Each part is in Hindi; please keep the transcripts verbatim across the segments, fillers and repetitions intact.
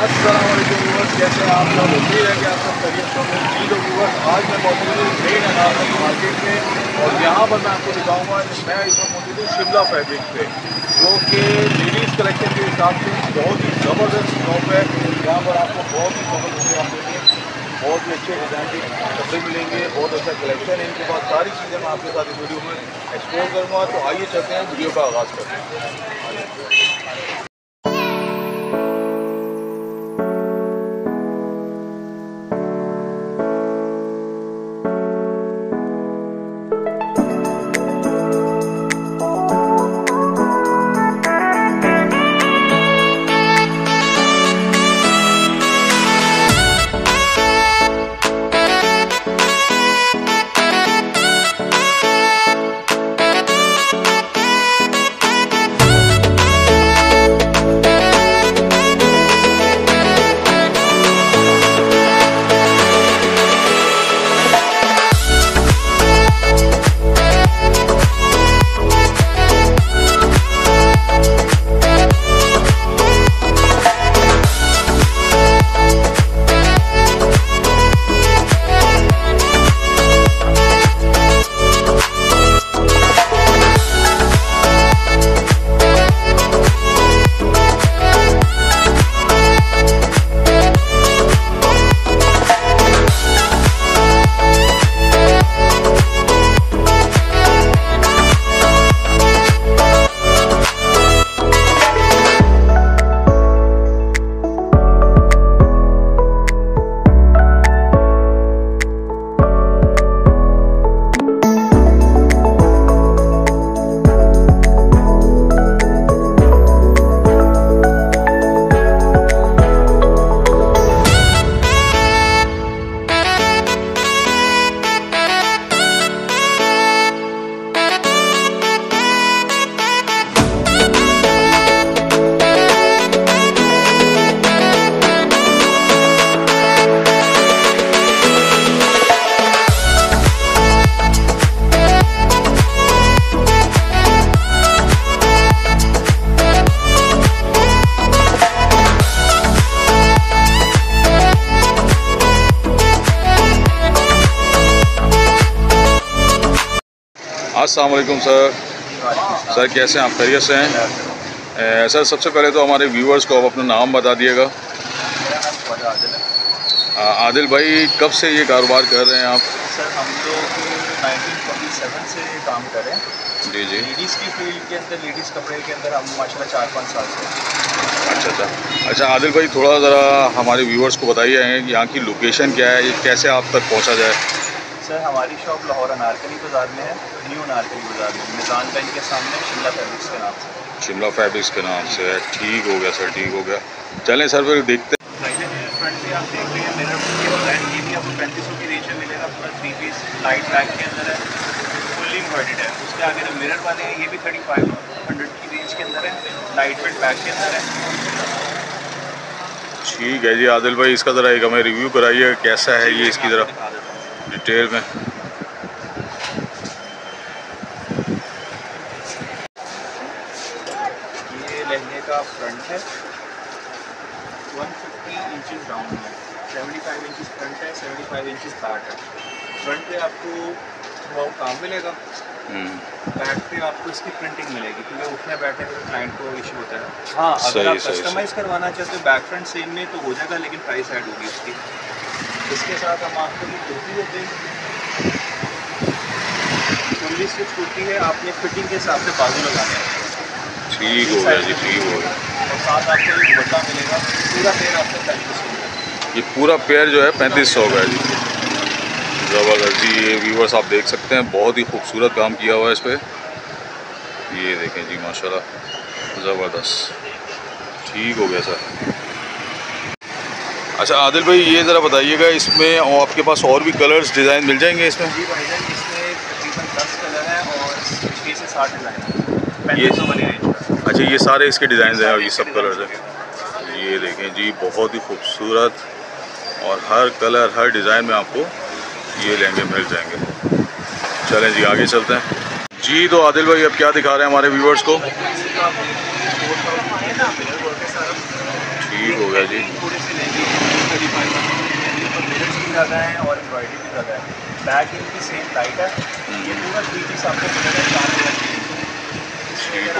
अस्सलाम वालेकुम व्यूअर्स, जैसे आप लोग उम्मीद है कि आप सब तरीके से व्यूअर्स। आज मैं मौजूद हूँ ग्रेट अनारकली मार्केट में और यहाँ पर मैं आपको दिखाऊंगा। मैं इसमें मौजूद हूँ शिमला फैब्रिक्स पे, जो कि लेडीज़ कलेक्शन के हिसाब से बहुत ही ज़बरदस्त शॉप है। यहाँ पर आपको बहुत ही बहुत आपके बहुत ही अच्छे डिज़ाइन के कपड़े मिलेंगे, बहुत अच्छा कलेक्शन है इनके पास। सारी चीज़ें मैं आपके साथ इस वीडियो में एक्सप्लोर करूँगा, तो आइए चलते हैं वीडियो का आगाज़ करते हैं। अस्सलाम वालेकुम सर। सर कैसे हैं आप? खैरियत से हैं? ए, सर सबसे पहले तो हमारे व्यूअर्स को आप अपना नाम बता दिएगा। आदिल भाई, कब से ये कारोबार कर रहे हैं आप? सर हम लोग नाइनटीन फोर्टी सेवन से काम कर रहे हैं। जी जी। लेडीज़ की फील्ड के अंदर, लेडीज़ कपड़े के अंदर हम माशाल्लाह चार पाँच साल से। अच्छा अच्छा अच्छा आदिल भाई, थोड़ा ज़रा हमारे व्यूअर्स को बताइए कि यहाँ की लोकेशन क्या है, कैसे आप तक पहुँचा जाए। सर हमारी शॉप लाहौर अनारकली बाज़ार में है, न्यू अनारकली बाज़ार में, मिजान पेन के सामने, शिमला फैब्रिक्स के नाम से। शिमला फैब्रिक्स के नाम से है, ठीक हो गया सर, ठीक हो गया। चलें सर फिर देखते हैं। फ्रंट पे आप देख रहे हैं मेरा ब्रांड, ये भी आपको पैंतीस सौ की रेंज में मिलेगा। पूरा थ्री पीस लाइट ब्लैक के अंदर है, फुल्ली एम्ब्रॉयडेड है। उसके आगे जो मिरर वाले हैं ये भी थर्टी फाइव हंड्रेड की रेंज के अंदर है, लाइट वेट बैग के अंदर है। ठीक है जी आदिल भाई, इसका ज़रा एक हमें रिव्यू कराइए कैसा है ये, इसकी ज़रा डिटेल में। ये लहंगे का फ्रंट है, वन फिफ्टी इंचेस डाउन है, सेवेंटी फाइव इंचेस फ्रंट है, सेवेंटी फाइव इंचेस बैक है। फ्रंट पे आपको थोड़ा काम मिलेगा, बैक पे आपको इसकी प्रिंटिंग मिलेगी, क्योंकि उठने बैठने में क्लाइंट को इशू होता है। हाँ अगर आप कस्टमाइज़ करवाना चाहते हो बैक फ्रंट सेम में तो हो जाएगा, लेकिन प्राइस ऐड होगी इसकी। इसके साथ हम आपको कुर्ती देते हैं, लंबी स्टिच कुर्ती है, आपने फिटिंग के हिसाब से बाजू लगाना है। ठीक हो गया जी, ठीक हो गया। और साथ आपको एक दुपट्टा मिलेगा, पूरा पेयर आपको पैंतीस सौ का। ये पूरा पेयर जो है पैंतीस सौ का है जी, ज़बरदस्त जी। ये व्यूवर्स आप देख सकते हैं, बहुत ही खूबसूरत काम किया हुआ है इस पर, ये देखें जी माशाल्लाह, ज़बरदस्त। ठीक हो गया सर। अच्छा आदिल भाई, ये ज़रा बताइएगा इसमें और आपके पास और भी कलर्स डिज़ाइन मिल जाएंगे इसमें? जी भाई जान, इसमें तकरीबन दस कलर हैं और छः से सात डिज़ाइन ये सब बने हैं। अच्छा ये सारे इसके डिज़ाइन हैं और ये सब कलर्स हैं, ये देखें जी, बहुत ही खूबसूरत। और हर कलर हर डिज़ाइन में आपको ये लहंगे मिल जाएंगे। चलें जी आगे चलते हैं जी। तो आदिल भाई अब क्या दिखा रहे हैं हमारे व्यूअर्स को? ठीक हो गया जी। थोड़ी सी लेंगी मिरर्स भी ज़्यादा है और एम्ब्रॉयडरी भी ज़्यादा है। बैक इनकी सेम लाइट है, ये पूरा थ्री पीस आपको ठीक हो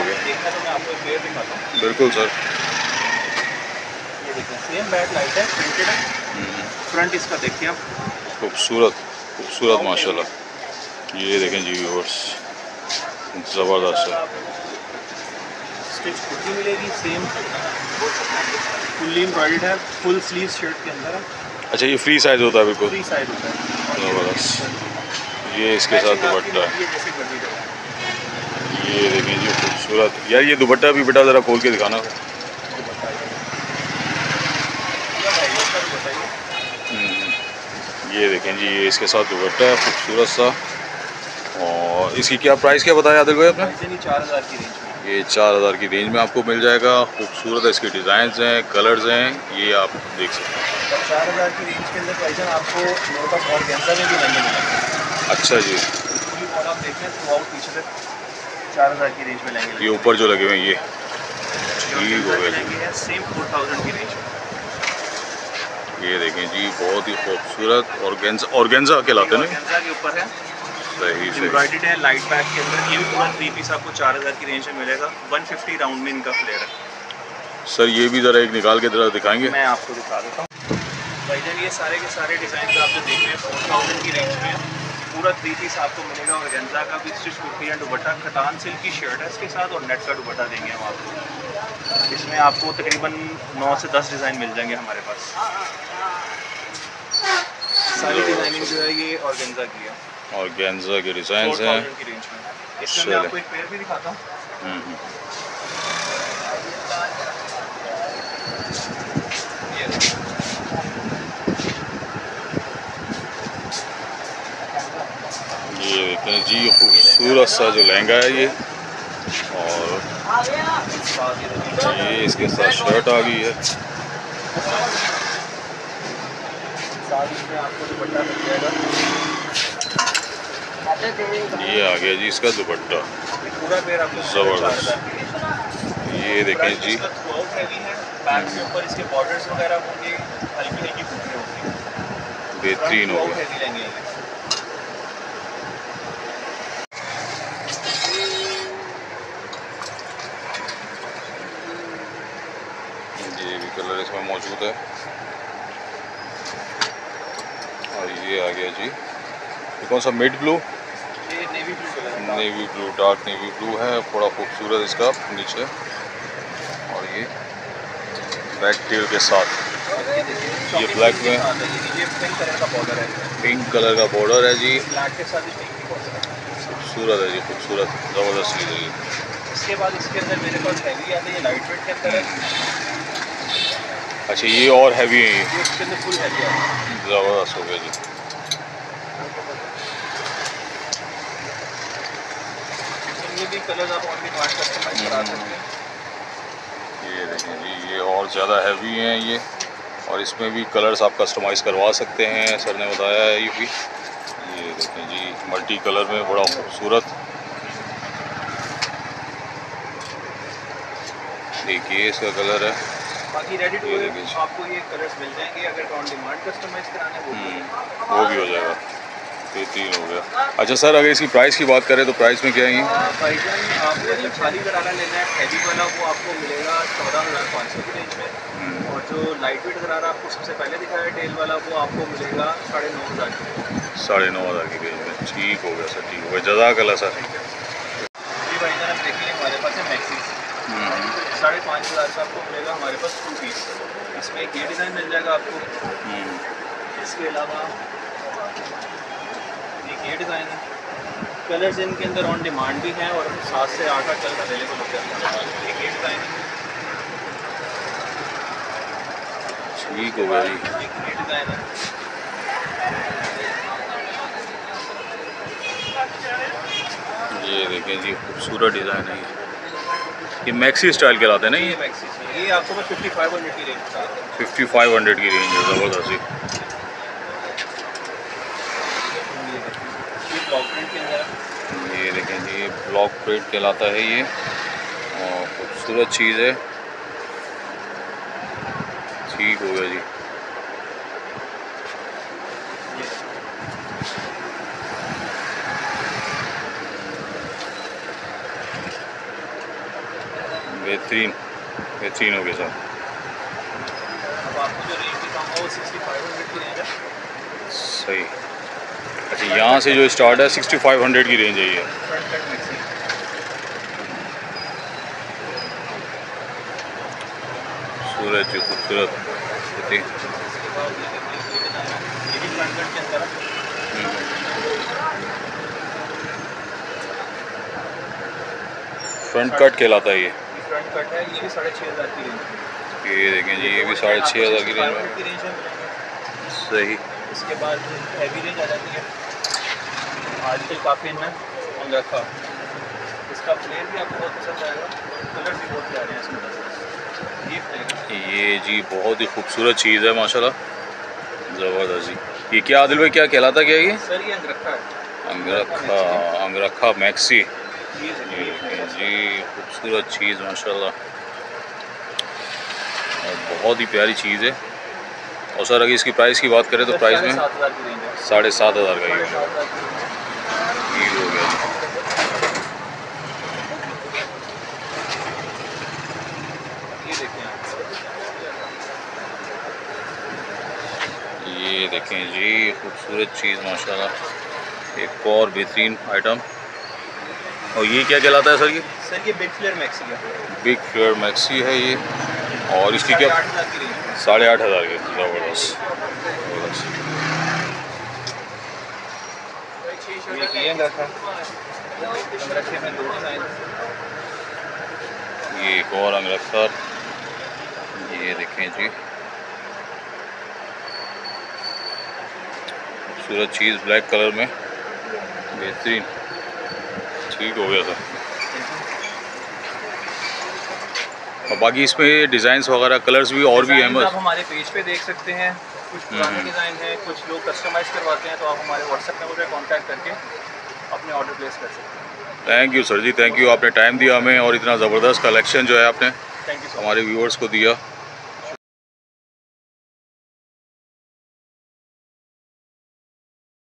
गया। देखना तो मैं आपको फेयर दिखाता हूँ। बिल्कुल सर, ये देखिए सेम बैक लाइट है, प्रिंटेड है। फ्रंट इसका देखिए आप, खूबसूरत खूबसूरत माशाल्लाह। ये देखें जी व्यूअर्स, ज़बरदस्त है। स्टिच कुर्ती मिलेगी सेम, फुल्ली एम्ब्रॉयडर्ड है, फुल स्लीव शर्ट के अंदर है। अच्छा ये फ्री साइज होता है? बिल्कुल फ्री साइज होता है। ज़बरदस्त। ये इसके साथ दुपट्टा है, ये देखें जी खूबसूरत। यार ये दुपट्टा भी बेटा ज़रा खोल के दिखाना। ये देखें जी, ये इसके साथ दुपट्टा है खूबसूरत सा। और इसकी क्या प्राइस क्या बताया आदिल भाई आपने? चार हज़ार की रेंज में। ये चार हज़ार की रेंज में आपको मिल जाएगा। खूबसूरत है, इसके डिज़ाइंस हैं, कलर्स हैं, ये आप देख सकते हैं। चार हज़ार की रेंज के अंदर प्राइस आपको मेरे पास ऑर्गेन्जा में भी महंगे मिलेंगे। अच्छा जी, और आप देख रहे हैं थ्रू आउट पीछे तक चार हज़ार की रेंज में लेंगे। ये ऊपर जो लगे हुए हैं ये ठीक हो गए, सेम फोर थाउजेंड की रेंज। ये देखें जी बहुत ही खूबसूरत ऑर्गेन्जा, ऑर्गेन्जा के लाते हैं के ऊपर है, एम्ब्रॉयडर्ड है लाइट बैग के अंदर। ये भी पूरा थ्री पीस आपको चार हज़ार की रेंज में मिलेगा। एक सौ पचास राउंड में इनका फ्लेयर है। सर ये भी ज़रा एक निकाल के ज़रा दिखाएंगे? मैं आपको दिखा देता हूँ भाईजान। ये सारे के सारे डिज़ाइन आप जो देख रहे हैं फोर थाउजेंड की रेंज में है। पूरा थ्री पीस आपको मिलेगा, ऑर्गेन्जा का भी, स्टिच कुर्ती है, दुपट्टा खटान सिल्क की शर्ट है इसके साथ, और नेट का दुपट्टा देंगे हम आपको। इसमें आपको तकरीबन नौ से दस डिज़ाइन मिल जाएंगे हमारे पास। सारी डिज़ाइनिंग जो है ये ऑर्गेन्जा की है, और गेंजा के डिजाइन हैं। इसमें आपको एक पेयर भी दिखाता हूँ। ये देखते हैं जी खूबसूरत सा जो लहंगा है ये, और ये इसके साथ शर्ट आ गई है। ये आ गया जी इसका दुपट्टा, ज़बरदस्त। ये देखें जी बेहतरीन हो गया। ये भी कलर इसमें मौजूद है, और ये आ गया जी कौन सा mid blue, navy blue, navy blue dark navy blue है, थोड़ा खूबसूरत इसका नीचे, और ये ब्लैक टेल के साथ। ये ब्लैक में पिंक कलर का बॉर्डर है जी, खूबसूरत है जी, खूबसूरत ज़बरदस्त चीज़ है। इसके बाद इसके अंदर मेरे पास हैवी आते हैं, लाइट वेट के अंदर है। अच्छा ये और हैवी है, ये इसके अंदर फुल हैवी है, ज़बरदस्त हो गया जी। ये भी कलर्स आप ऑनली वाट कस्टमाइज करा सकते हैं। ये देखें जी ये और ज़्यादा हैवी हैं ये, और इसमें भी कलर्स आप कस्टमाइज़ करवा सकते हैं, सर ने बताया है ये भी। ये देखें जी मल्टी कलर में बड़ा खूबसूरत। देखिए इसका कलर है, बाकी रेडी टू वेयर आपको ये कलर्स मिल जाएंगे। अगर ऑन डिमांड कस्टमाइज़ कराने वो भी हो जाएगा। तीन हो गया। अच्छा सर अगर इसकी प्राइस की बात करें तो प्राइस में क्या है? आपको खाली कराना लेना है हैवी वाला, वो आपको मिलेगा चौदह हज़ार पाँच सौ की रेंज में, और जो लाइट वेट करारा आपको सबसे पहले दिखाया टेल वाला, वो आपको मिलेगा साढ़े नौ हज़ार की साढ़े नौ हज़ार की रेंज में। ठीक हो गया सर, ठीक हो गया, जज़ाकल्लाह सर। जी भाई जान आप देखिए हमारे पास है मैक्सीज, साढ़े पाँच हज़ार का आपको मिलेगा हमारे पास टू पीस। इसमें एक ये डिज़ाइन मिल जाएगा आपको, इसके अलावा ये डिज़ाइन है। कलर्स इनके अंदर ऑन डिमांड भी हैं, और सात से आठ आठ कलर अवेलेबल होते हैं। एक ये डिज़ाइन है, ठीक हो गया जी, एक ये डिज़ाइन है। ये देखें जी खूबसूरत डिज़ाइन है ये, मैक्सी स्टाइल कहलाते हैं ना ये। मैक्सी ये आपको बस फिफ्टी फाइव हंड्रेड की रेंज फिफ्टी फाइव हंड्रेड की रेंज है। ज़बरदस्त जी ये देखें जी ब्लॉक प्रिंट कहलाता है ये, और खूबसूरत चीज़ है। ठीक हो गया जी। बेहतरीन बेहतरीन हो गया साहब। सही। अच्छा यहाँ से जो स्टार्ट है सिक्सटी फाइव हंड्रेड की रेंज है ये। सूरज जो खूबसूरत फ्रंट कट कहलाता है ये। फ्रंट कट है ये भी साढ़े छः हज़ार की रेंज। ये देखें जी ये भी साढ़े छः हज़ार की रेंज में। सही। इसके बाद हैवी रेंज आ जाती है आजकल काफ़ी ना ऑन रखा। इसका फ्लेयर भी आपको बहुत पसंद आएगा, कलर भी बहुत प्यारे हैं इसमें। ये जी बहुत ही खूबसूरत चीज़ है माशाल्लाह, ज़बरदस्त जी। ये क्या आदिल भाई क्या कहलाता क्या ये? सर ये अंगरखा है। अंगरखा अंगरखा मैक्सी जी, खूबसूरत चीज़ माशाल्लाह, बहुत ही प्यारी चीज़ है। और सर अगर इसकी प्राइस की बात करें तो प्राइस में साढ़े सात हज़ार का ये हो गया। ये देखें जी खूबसूरत चीज़ माशाल्लाह, एक और बेहतरीन आइटम। और ये क्या कहलाता है सर ये? सर ये बिग फ्लेयर मैक्सी है। बिग फ्लेयर मैक्सी है ये। और इसकी क्या? साढ़े आठ हज़ार की। ज़बरदस्त। ये एक और अंगरखा ये देखें जी खूबसूरत चीज़ ब्लैक कलर में बेहतरीन। ठीक हो गया सर। और बाकी इसमें डिज़ाइंस वगैरह कलर्स भी और भी अहम आप हमारे पेज पे देख सकते हैं। कुछ पुराने डिज़ाइन है, कुछ लोग कस्टमाइज़ करवाते हैं, तो आप हमारे व्हाट्सएप नंबर पर कॉन्टैक्ट करके अपने ऑर्डर प्लेस कर सकते हैं। Thank you sir ji, thank you, आपने टाइम दिया हमें और इतना ज़बरदस्त कलेक्शन जो है आपने हमारे व्यूअर्स को दिया।